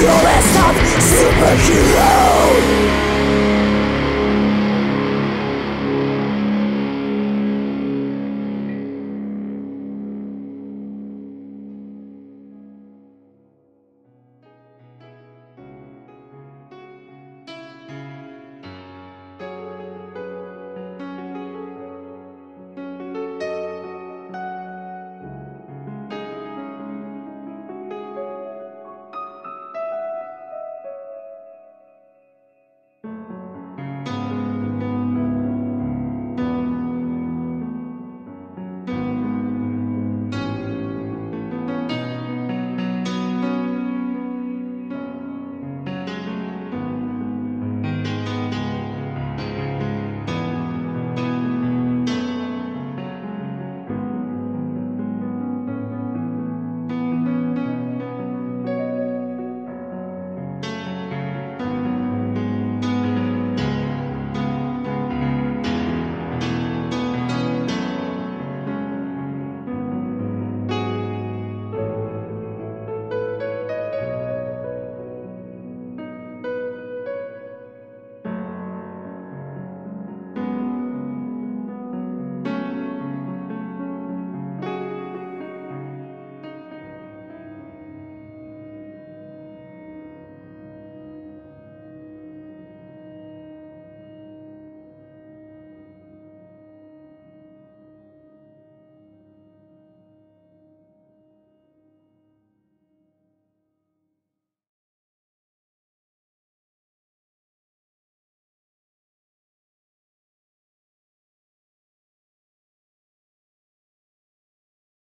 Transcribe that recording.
your list of superheroes.